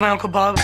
My Uncle Bob.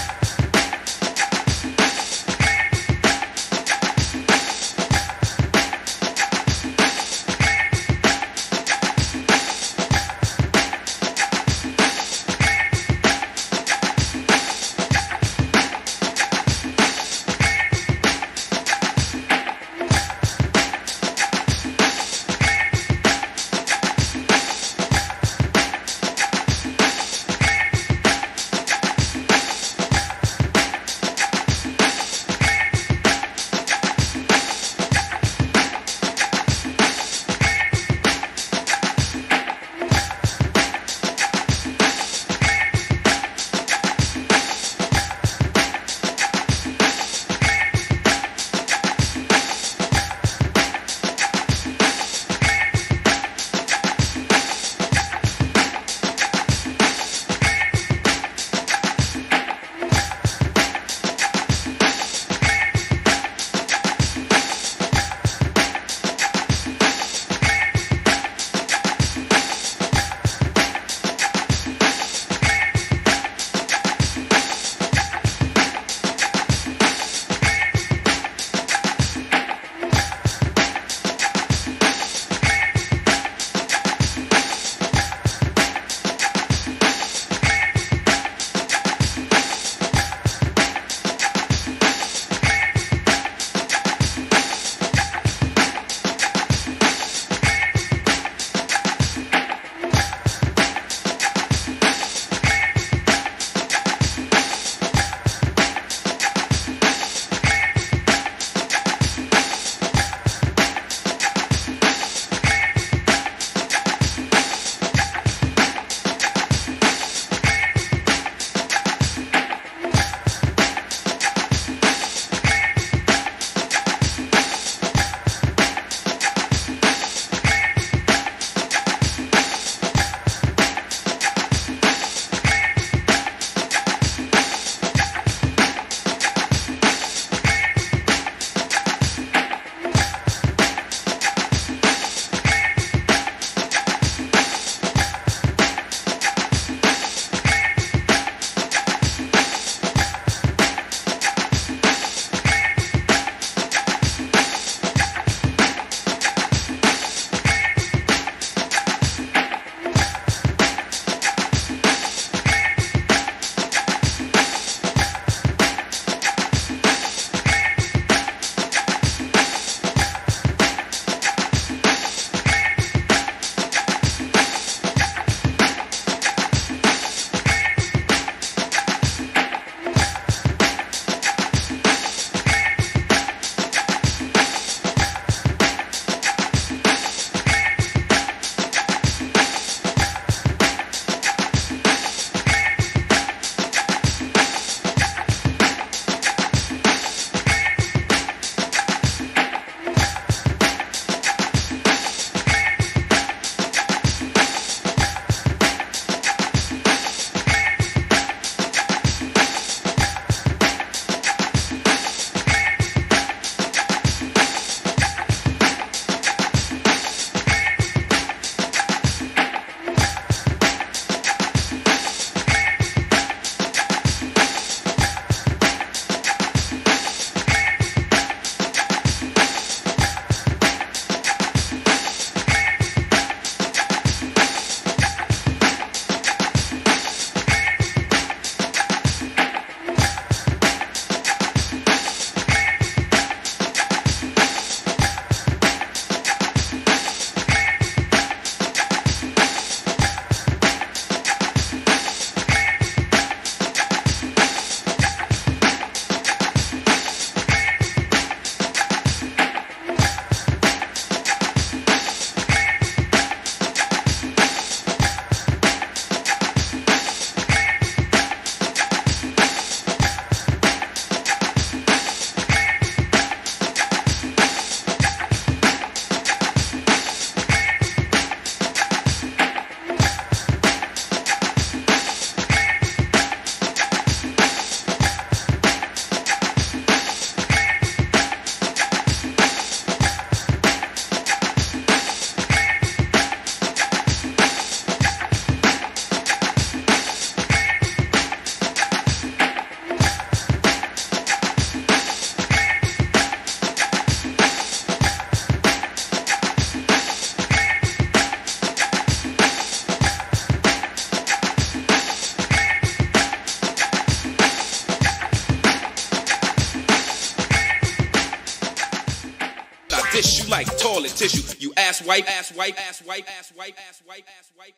dish you like toilet tissue. You ass wipe, ass wipe, ass wipe, ass wipe, ass wipe, ass wipe, ass wipe.